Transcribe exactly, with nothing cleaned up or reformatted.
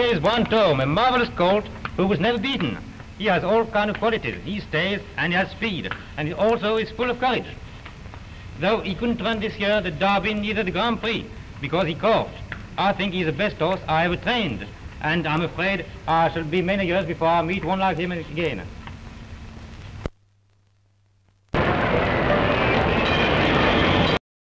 Here is Brantome, a marvelous colt who was never beaten. He has all kind of qualities. He stays and he has speed, and he also is full of courage. Though he couldn't run this year the Derby, neither the Grand Prix, because he coughed. I think he's the best horse I ever trained, and I'm afraid I shall be many years before I meet one like him again.